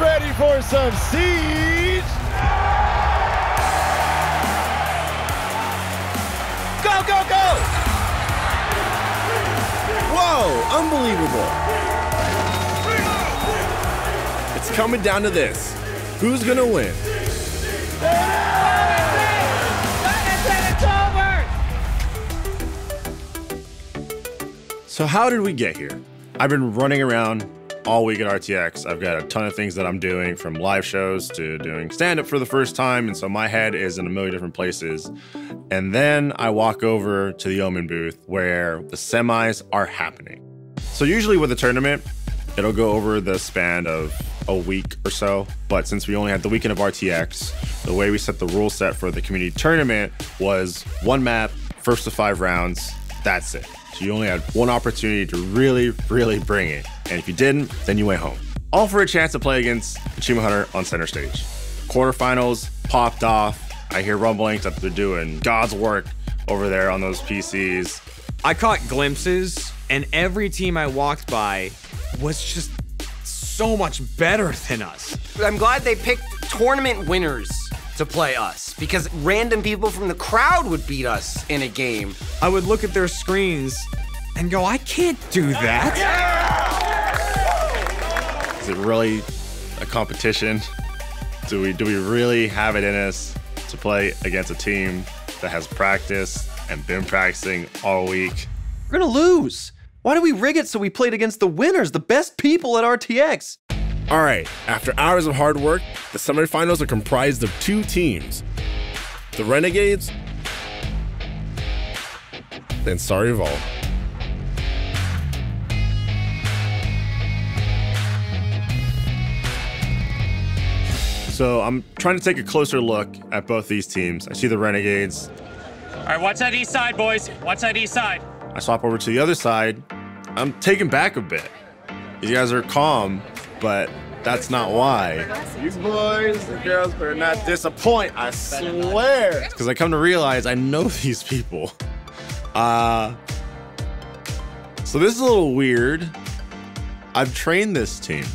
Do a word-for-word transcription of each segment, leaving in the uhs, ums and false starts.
ready for some Siege? Go, go, go! Whoa, unbelievable. It's coming down to this. Who's gonna win? So how did we get here? I've been running around all week at R T X. I've got a ton of things that I'm doing, from live shows to doing stand-up for the first time, and so my head is in a million different places. And then I walk over to the Omen booth where the semis are happening. So usually with a tournament, it'll go over the span of a week or so, but since we only had the weekend of R T X, the way we set the rule set for the community tournament was one map, first to five rounds, that's it. So you only had one opportunity to really, really bring it. And if you didn't, then you went home. All for a chance to play against Achievement Hunter on center stage. Quarterfinals popped off. I hear rumblings that they're doing God's work over there on those P Cs. I caught glimpses, and every team I walked by was just so much better than us. I'm glad they picked tournament winners to play us, because random people from the crowd would beat us in a game. I would look at their screens and go, I can't do that. Yeah! Is it really a competition? Do we, do we really have it in us to play against a team that has practiced and been practicing all week? We're gonna lose. Why do we rig it so we played against the winners, the best people at R T X? All right, after hours of hard work, the semifinals are comprised of two teams, the Renegades and Sorry Vol. So I'm trying to take a closer look at both these teams. I see the Renegades. All right, watch that east side, boys. Watch that east side. I swap over to the other side. I'm taken back a bit. These guys are calm, but that's not why. These boys and girls better not disappoint, I swear. Because I come to realize I know these people. Uh, so this is a little weird. I've trained this team.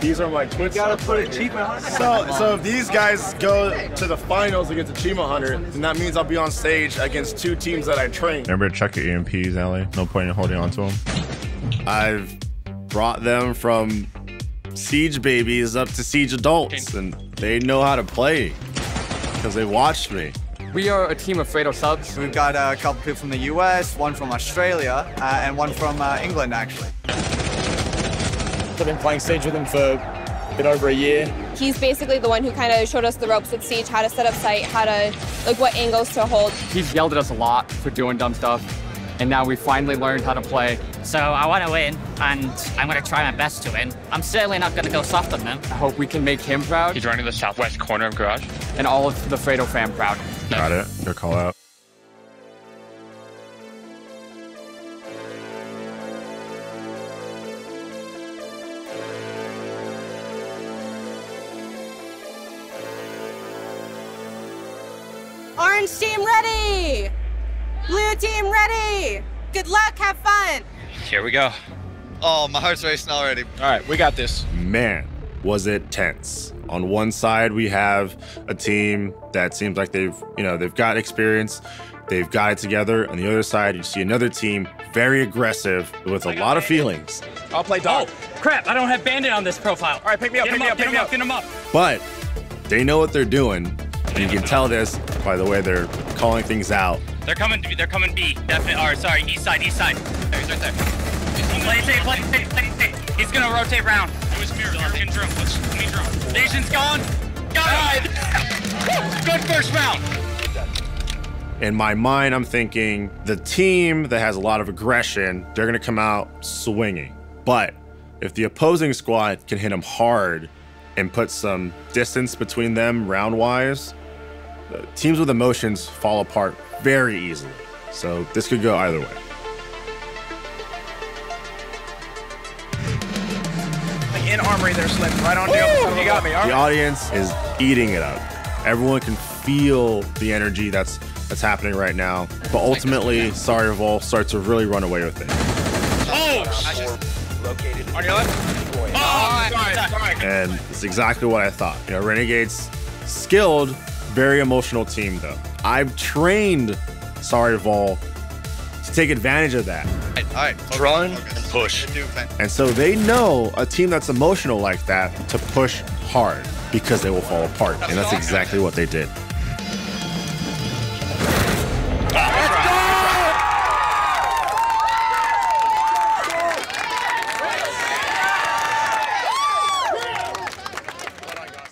These are my twins. You gotta put Achievement Hunter. So, so if these guys go to the finals against Achievement Hunter, then that means I'll be on stage against two teams that I trained. Remember to check your E M Ps, Allie. No point in holding on to them. I've brought them from Siege babies up to Siege adults, and they know how to play because they watched me. We are a team of Alfredo subs. We've got a couple people from the U S, one from Australia, uh, and one from uh, England, actually. I've been playing Siege with him for a bit over a year. He's basically the one who kind of showed us the ropes with Siege, how to set up sight, how to, like, what angles to hold. He's yelled at us a lot for doing dumb stuff, and now we finally learned how to play. So I want to win, and I'm going to try my best to win. I'm certainly not going to go soft on them. I hope we can make him proud. He's running the southwest corner of garage. And all of the Fredo fam proud. Got it. Good call out. Orange team ready! Blue team ready! Good luck, have fun! Here we go. Oh, my heart's racing already. All right, we got this. Man, was it tense. On one side, we have a team that seems like they've, you know, they've got experience, they've got it together. On the other side, you see another team, very aggressive, with a lot of feelings. I'll play dog. Oh, crap, I don't have bandit on this profile. All right, pick me up, pick me up, pick me up, pick him up. But they know what they're doing. And you can tell this by the way they're calling things out. They're coming to be, they're coming B. Definitely, or sorry, east side, east side. There, he's right there. Play safe, play safe, play safe. He's gonna rotate round. It was Mira, you're in drum. Let's, let me drum. Station's gone. Got it! Good first round. In my mind, I'm thinking the team that has a lot of aggression, they're gonna come out swinging. But if the opposing squad can hit them hard and put some distance between them round-wise, teams with emotions fall apart very easily. So this could go either way. Like in armory, they're slipping right on down. You got me. The audience is eating it up. Everyone can feel the energy that's that's happening right now. But ultimately, Sorry Vol starts to really run away with it. Oh! I just located. On your left. Oh, oh, sorry, sorry. And it's exactly what I thought. You know, Renegades, skilled, very emotional team though. I've trained Sorry Vol to take advantage of that. All right, focus, run focus. and push. And so they know a team that's emotional like that to push hard because they will fall apart. And that's exactly what they did.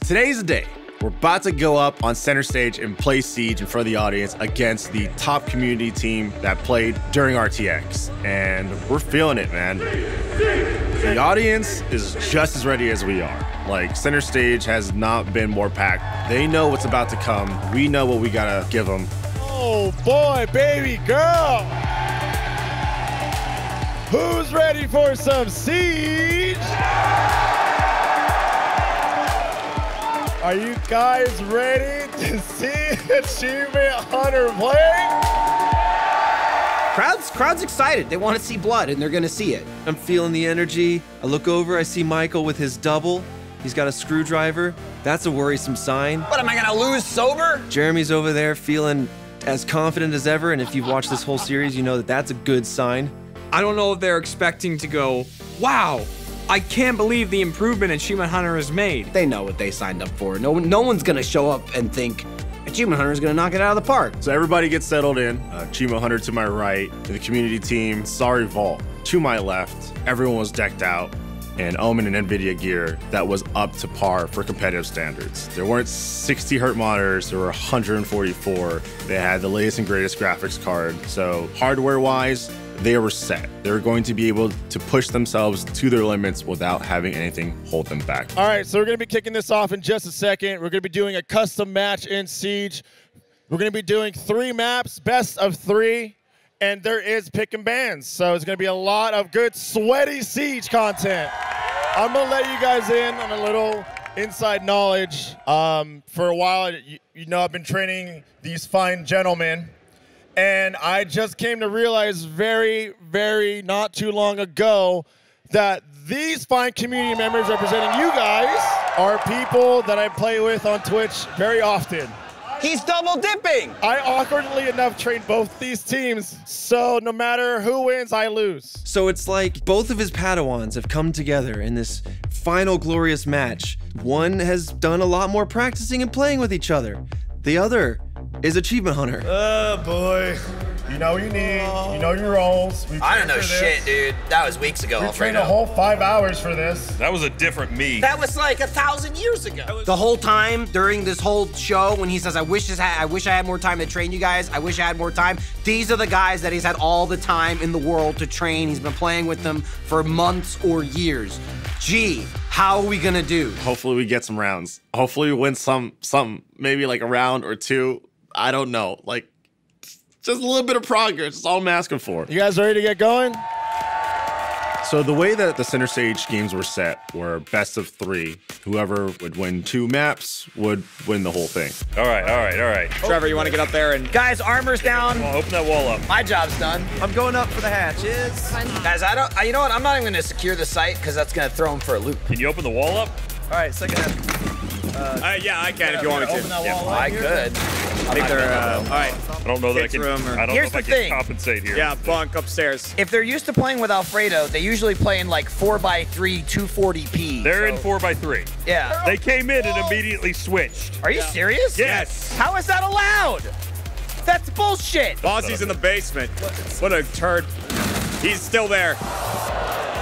Today's the day. We're about to go up on center stage and play Siege in front of the audience against the top community team that played during R T X. And we're feeling it, man. The audience is just as ready as we are. Like, center stage has not been more packed. They know what's about to come. We know what we gotta give them. Oh boy, baby girl. Who's ready for some Siege? Are you guys ready to see Achievement Hunter play? Crowd's, crowd's excited. They want to see blood, and they're going to see it. I'm feeling the energy. I look over. I see Michael with his double. He's got a screwdriver. That's a worrisome sign. What, am I going to lose sober? Jeremy's over there feeling as confident as ever, and if you've watched this whole series, you know that that's a good sign. I don't know if they're expecting to go, wow, I can't believe the improvement Achievement Hunter has made. They know what they signed up for. No, no one's gonna show up and think Achievement Hunter's gonna knock it out of the park. So everybody gets settled in. Uh, Achievement Hunter to my right, the community team, Sorry Vol to my left. Everyone was decked out in Omen and NVIDIA gear that was up to par for competitive standards. There weren't sixty hertz monitors, there were one hundred forty-four. They had the latest and greatest graphics card. So hardware-wise, they were set. They're going to be able to push themselves to their limits without having anything hold them back. All right, so we're going to be kicking this off in just a second. We're going to be doing a custom match in Siege. We're going to be doing three maps, best of three, and there is pick and bans. So it's going to be a lot of good, sweaty Siege content. I'm going to let you guys in on a little inside knowledge. Um, for a while, you, you know, I've been training these fine gentlemen. And I just came to realize very, very not too long ago that these fine community members representing you guys are people that I play with on Twitch very often. He's double dipping. I awkwardly enough trained both these teams, so no matter who wins, I lose. So it's like both of his Padawans have come together in this final glorious match. One has done a lot more practicing and playing with each other. The other is Achievement Hunter. Oh boy. You know what you need. You know your roles. We've I don't know shit, dude. That was weeks ago. We trained a whole five hours for this. That was a different me. That was like a thousand years ago. The whole time during this whole show, when he says, "I wish this had, I wish I had more time to train you guys. I wish I had more time." These are the guys that he's had all the time in the world to train. He's been playing with them for months or years. Gee, how are we gonna do? Hopefully, we get some rounds. Hopefully, we win some, some maybe like a round or two. I don't know, like, just a little bit of progress. It's all I'm asking for. You guys ready to get going? So the way that the center stage games were set were best of three. Whoever would win two maps would win the whole thing. All right, all right, all right. Trevor, you want to get up there and... Guys, armor's down. Well, open that wall up. My job's done. I'm going up for the hatches. Guys, I don't... I, you know what? I'm not even going to secure the site because that's going to throw him for a loop. Can you open the wall up? All right, second half. Uh, uh, yeah, I can yeah, if you want to. Open that wall yeah, up I here. could. I think they're, uh, all right. I don't know that I can, I don't Here's know if the I can thing. compensate here. Yeah, bunk upstairs. If they're used to playing with Alfredo, they usually play in like four by three, two forty p. They're so. in four by three. Yeah. They came in and immediately switched. Are you yeah. serious? Yes. How is that allowed? That's bullshit. Bossy's in the basement. What a turd. He's still there.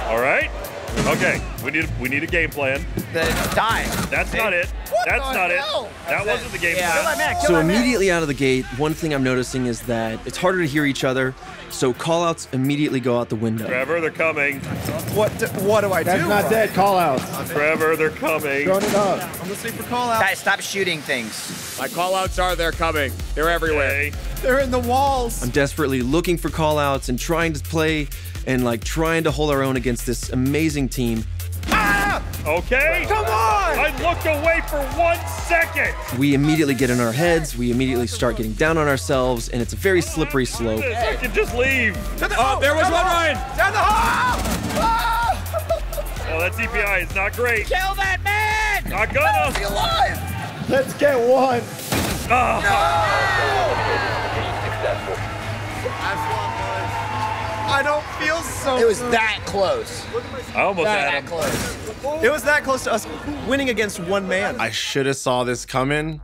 All right. Okay, we need we need a game plan. The die. That's not it. What That's not hell? it. That That's wasn't it. the game yeah. plan. So immediately out of the gate, one thing I'm noticing is that it's harder to hear each other. So call-outs immediately go out the window. Trevor, they're coming. What do, what do I That's do? That's not dead. Call-outs. Trevor, they're coming. Turn it up. I'm listening for call-outs. Guys, stop shooting things. My call-outs are they're coming. They're everywhere. Okay. They're in the walls. I'm desperately looking for call-outs and trying to play and like trying to hold our own against this amazing team. Ah! Okay. Come on! I looked away for one second. We immediately get in our heads. We immediately start getting down on ourselves, and it's a very slippery slope. Hey. I can just leave. The, oh, oh, there was one, Ryan. Down the hall! Oh! Oh, that C P I is not great. Kill that man! Not gonna! He's alive! Let's get one! Oh. No! I don't feel so It was good. that close. I almost that had him. Close. It was that close to us winning against one man. I should have saw this coming.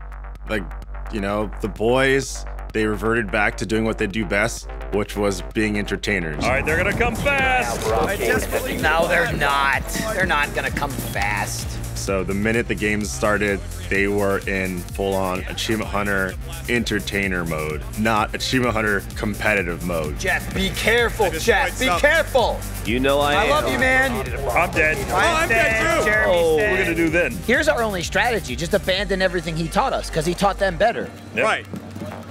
Like, you know, the boys, they reverted back to doing what they do best, which was being entertainers. All right, they're going to come fast. Yeah, no, they're not. They're not going to come fast. So the minute the game started, they were in full-on Achievement Hunter entertainer mode, not Achievement Hunter competitive mode. Jeff, be careful, Jeff, be something. careful. You know I, I am. I love you, man. I'm dead. I'm, I'm dead, dead too. Jeremy's oh, dead. What are we gonna do then? Here's our only strategy: just abandon everything he taught us, because he taught them better. Yep. Right.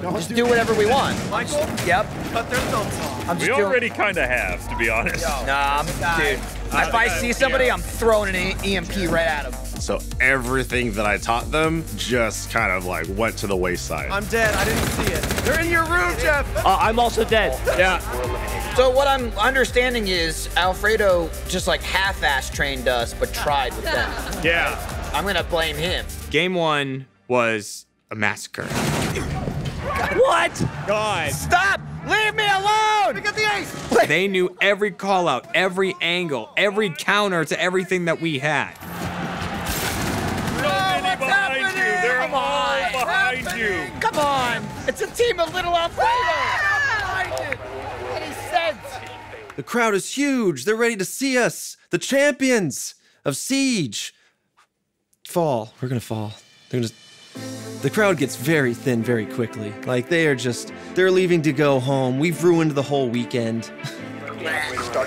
Don't just do, do whatever we want. Michael. Yep. Cut their thumbs off. I'm we already kind of have, to be honest. Yo, nah, I'm, dude. Uh, if I see somebody, yeah. I'm throwing an E M P right at them. So everything that I taught them just kind of like went to the wayside. I'm dead. I didn't see it. They're in your room, Jeff. Uh, I'm also dead. Yeah. So what I'm understanding is Alfredo just like half-ass trained us, but tried with them. Yeah. Right? I'm gonna blame him. Game one was a massacre. What? God. Stop. Leave me alone! Pick up the ace! They knew every call out, every angle, every counter to everything that we had. So oh, many behind happening? you. They're Come all on. behind happening. you. Come on. It's a team of little Alfredo. Ah! Any sense? The crowd is huge. They're ready to see us. The champions of Siege. Fall. We're gonna fall. They're gonna. The crowd gets very thin very quickly. Like, they are just, they're leaving to go home. We've ruined the whole weekend. All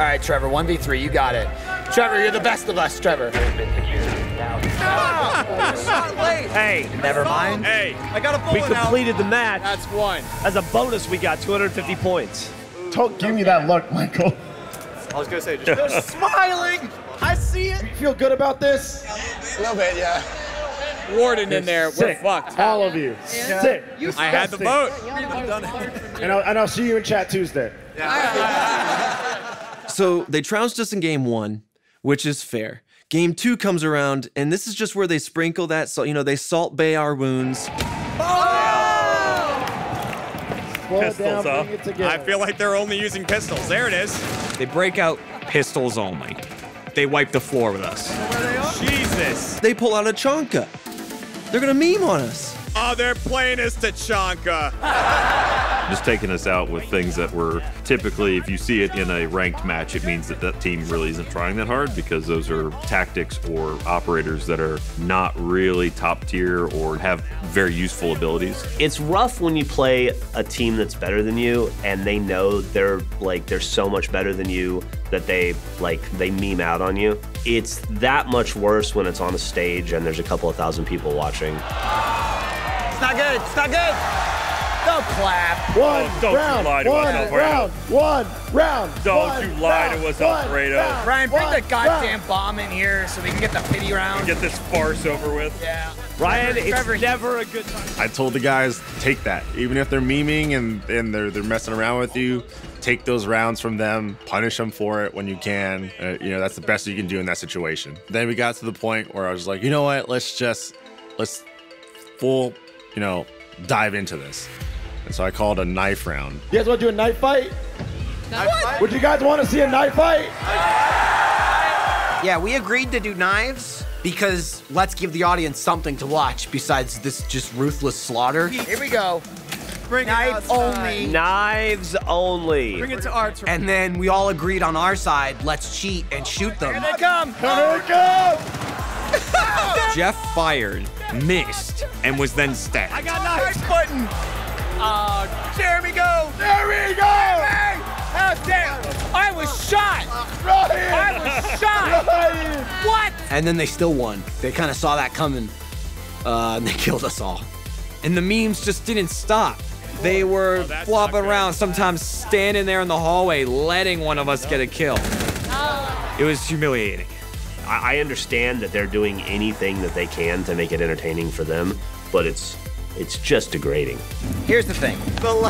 right, Trevor, one v three, you got it. Trevor, you're the best of us, Trevor. Hey, never mind. Hey, I got a bullet out. We completed the match. That's one. As a bonus, we got two hundred fifty points. Don't give me that look, Michael. I was gonna say, just they're smiling. I see it. You feel good about this? A little bit, yeah. Warden in there, we're fucked. All of you, yeah. sick. You I had the vote. And, and I'll see you in chat Tuesday. Yeah. So they trounced us in game one, which is fair. Game two comes around, and this is just where they sprinkle that, so, you know, they salt bay our wounds. Oh! Slow pistols down, up. I feel like they're only using pistols. There it is. They break out pistols only. They wipe the floor with us. They Jesus. They pull out a Tachanka. They're gonna meme on us. Oh, they're playing us to Tachanka. Just taking us out with things that were typically, if you see it in a ranked match, it means that that team really isn't trying that hard, because those are tactics or operators that are not really top tier or have very useful abilities. It's rough when you play a team that's better than you and they know they're like they're so much better than you that they like they meme out on you. It's that much worse when it's on a stage and there's a couple of thousand people watching. It's not good. It's not good. Don't clap. One oh, don't round, you lie to one, us, Alfredo. Round, one round. Don't one, you lie round, to us, Alfredo. One, round, Ryan, bring one, the goddamn round. bomb in here so we can get the pity round. Get this farce over with. Yeah. Ryan, Trevor, it's Trevor, never a good time. I told the guys, take that. Even if they're memeing and, and they're, they're messing around with you, take those rounds from them, punish them for it when you can. Uh, you know, that's the best you can do in that situation. Then we got to the point where I was like, you know what? Let's just, let's full, you know, dive into this. And so I called a knife round. You guys want to do a knife fight? Knife fight? Would you guys want to see a knife fight? Yeah, we agreed to do knives because let's give the audience something to watch besides this just ruthless slaughter. Here we go. Bring knives only. Knives only. Bring it to our turn. And then we all agreed on our side, let's cheat and shoot them. Here they come. Here they come. Jeff fired, missed, and was then stabbed. I got knives button. Uh, Jeremy, go! Jeremy, go! Jeremy! How dare I was shot! Ryan! I was shot! Ryan! What? And then they still won. They kind of saw that coming, uh, and they killed us all. And the memes just didn't stop. They were oh, flopping around, sometimes standing there in the hallway, letting one of us get a kill. Oh. It was humiliating. I, I understand that they're doing anything that they can to make it entertaining for them, but it's It's just degrading. Here's the thing.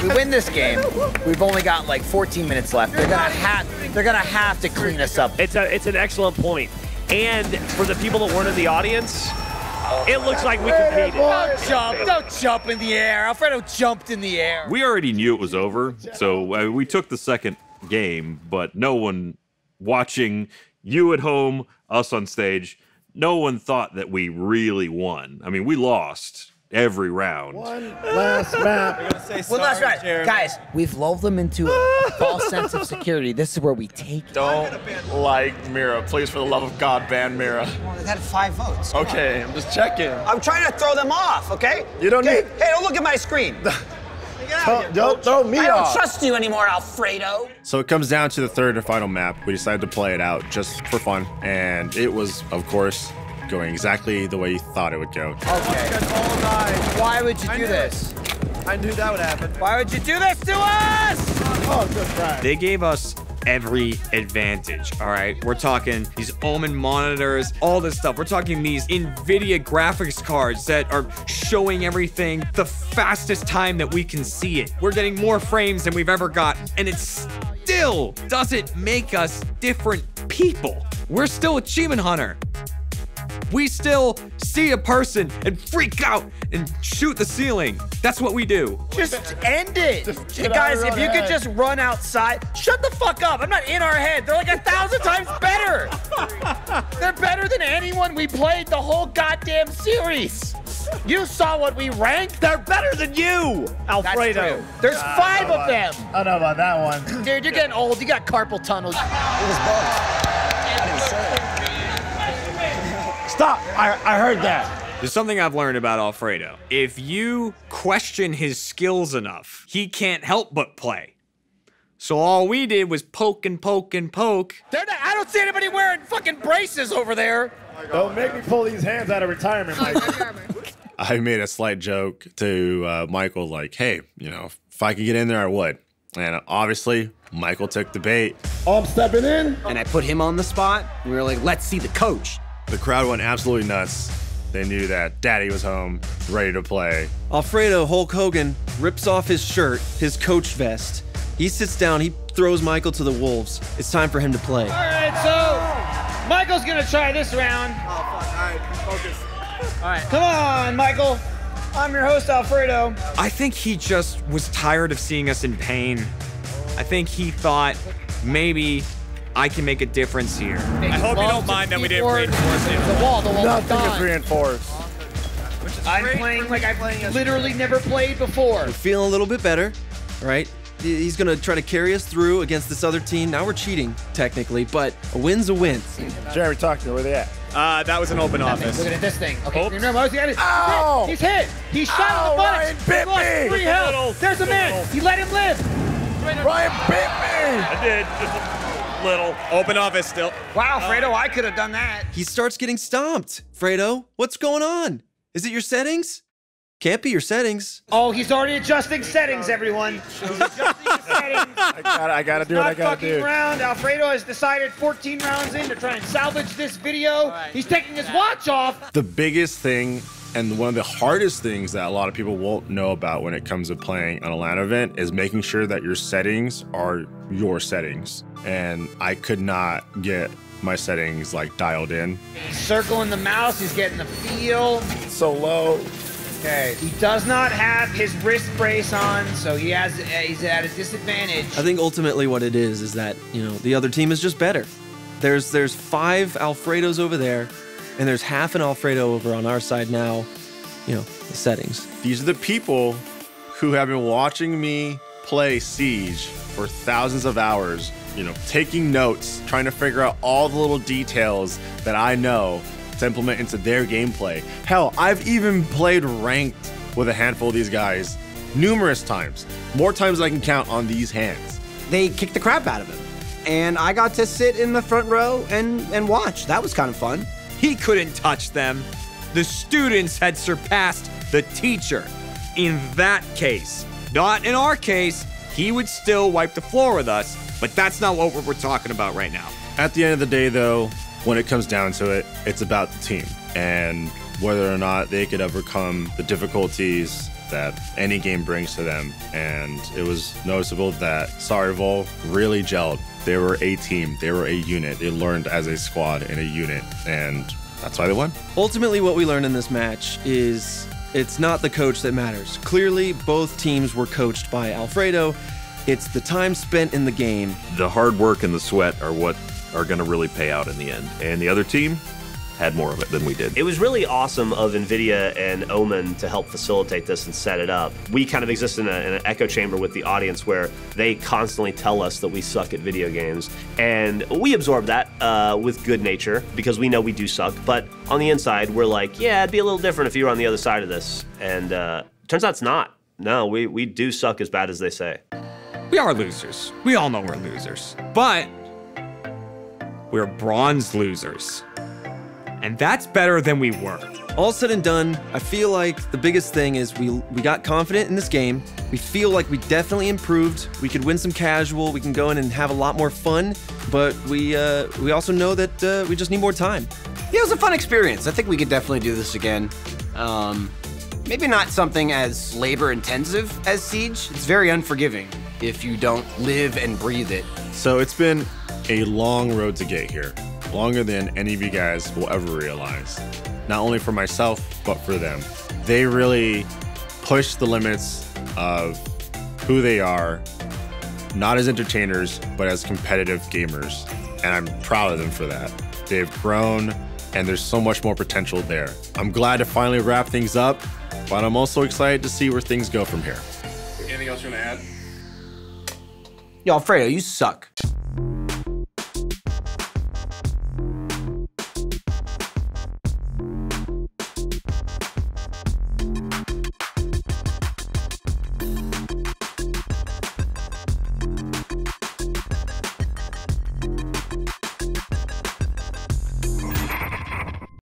We win this game. We've only got like fourteen minutes left. They're gonna have they're gonna have to clean us up. It's a it's an excellent point. And for the people that weren't in the audience, it looks like we competed. Don't jump, don't jump in the air. Alfredo jumped in the air. We already knew it was over, so I mean, we took the second game, but no one watching, you at home, us on stage, no one thought that we really won. I mean, we lost every round. One last map. We're gonna say sorry, well, that's right. Jeremy. Guys, we've lulled them into a false sense of security. This is where we take Don't it. like Mira. Please, for the love of God, ban Mira. Well, they had five votes. Come okay, on. I'm just checking. I'm trying to throw them off, okay? You don't okay. need... Hey, don't look at my screen. Don't, don't throw me I don't off. trust you anymore, Alfredo. So it comes down to the third and final map. We decided to play it out just for fun, and it was, of course, going exactly the way you thought it would go. Okay. Why would you do this? I knew that would happen. Why would you do this to us? Oh, good try. They gave us every advantage, all right? We're talking these Omen monitors, all this stuff. We're talking these NVIDIA graphics cards that are showing everything the fastest time that we can see it. We're getting more frames than we've ever got, and it still doesn't make us different people. We're still Achievement Hunter. We still see a person and freak out and shoot the ceiling. That's what we do. Just end it. Just guys, if you could just run outside. Shut the fuck up. I'm not in our head. They're like a thousand times better. They're better than anyone we played the whole goddamn series. You saw what we ranked. They're better than you, Alfredo. There's uh, five of them. I don't know about that one. Dude, you're getting old. You got carpal tunnel. It was bugs. Stop! I, I heard that. There's something I've learned about Alfredo. If you question his skills enough, he can't help but play. So all we did was poke and poke and poke. They're not, I don't see anybody wearing fucking braces over there. Don't make me pull these hands out of retirement, Michael. I made a slight joke to uh, Michael, like, hey, you know, if I could get in there, I would. And obviously, Michael took the bait. Oh, I'm stepping in. And I put him on the spot. And we were like, let's see the coach. The crowd went absolutely nuts. They knew that Daddy was home, ready to play. Alfredo Hulk Hogan rips off his shirt, his coach vest. He sits down, he throws Michael to the wolves. It's time for him to play. All right, so Michael's gonna try this round. Oh, fuck, all right, focus. All right, come on, Michael. I'm your host, Alfredo. I think he just was tired of seeing us in pain. I think he thought maybe I can make a difference here. I hope you don't mind that we didn't reinforce it. The wall, the wall. Nothing is reinforced. I'm playing like I've literally never played before. We're feeling a little bit better, right? He's gonna try to carry us through against this other team. Now we're cheating, technically, but a win's a win. Jeremy, talk to me. Where they at? Uh, that was an open that office. Thing. Look at this thing. Okay, remember, he's hit. He's hit. He shot Ow, on the button. He bit lost me. Three health. There's a man. He let him live. Ryan bit me. I did. Just little. Open office still. Wow, Fredo, I could have done that. He starts getting stomped. Fredo, what's going on? Is it your settings? Can't be your settings. Oh, he's already adjusting settings, everyone. He's adjusting his settings. I gotta, I gotta do what I gotta do. Not fucking around. Alfredo has decided fourteen rounds in to try and salvage this video. Right. He's taking his watch off. The biggest thing and one of the hardest things that a lot of people won't know about when it comes to playing an LAN event is making sure that your settings are your settings. And I could not get my settings like dialed in. He's circling the mouse, he's getting the feel. So low. Okay. He does not have his wrist brace on, so he has he's at a disadvantage. I think ultimately what it is is that, you know, the other team is just better. There's there's five Alfredos over there. And there's half an Alfredo over on our side now, you know, the settings. These are the people who have been watching me play Siege for thousands of hours, you know, taking notes, trying to figure out all the little details that I know to implement into their gameplay. Hell, I've even played ranked with a handful of these guys numerous times, more times than I can count on these hands. They kicked the crap out of him. And I got to sit in the front row and, and watch. That was kind of fun. He couldn't touch them. The students had surpassed the teacher in that case. Not in our case, he would still wipe the floor with us, but that's not what we're talking about right now. At the end of the day, though, when it comes down to it, it's about the team and whether or not they could overcome the difficulties that any game brings to them, and it was noticeable that Sorry Vol really gelled. They were a team, they were a unit, they learned as a squad and a unit, and that's why they won. Ultimately, what we learned in this match is it's not the coach that matters. Clearly, both teams were coached by Alfredo. It's the time spent in the game. The hard work and the sweat are what are going to really pay out in the end, and the other team had more of it than we did. It was really awesome of NVIDIA and Omen to help facilitate this and set it up. We kind of exist in, a, in an echo chamber with the audience where they constantly tell us that we suck at video games. And we absorb that uh, with good nature because we know we do suck. But on the inside, we're like, yeah, it'd be a little different if you were on the other side of this. And uh, turns out it's not. No, we, we do suck as bad as they say. We are losers. We all know we're losers. But we're bronze losers. And that's better than we were. All said and done, I feel like the biggest thing is we we got confident in this game. We feel like we definitely improved. We could win some casual. We can go in and have a lot more fun. But we uh, we also know that uh, we just need more time. Yeah, it was a fun experience. I think we could definitely do this again. Um, maybe not something as labor-intensive as Siege. It's very unforgiving if you don't live and breathe it. So it's been a long road to get here. Longer than any of you guys will ever realize. Not only for myself, but for them. They really push the limits of who they are, not as entertainers, but as competitive gamers. And I'm proud of them for that. They've grown, and there's so much more potential there. I'm glad to finally wrap things up, but I'm also excited to see where things go from here. Anything else you want to add? Yo, Alfredo, you suck.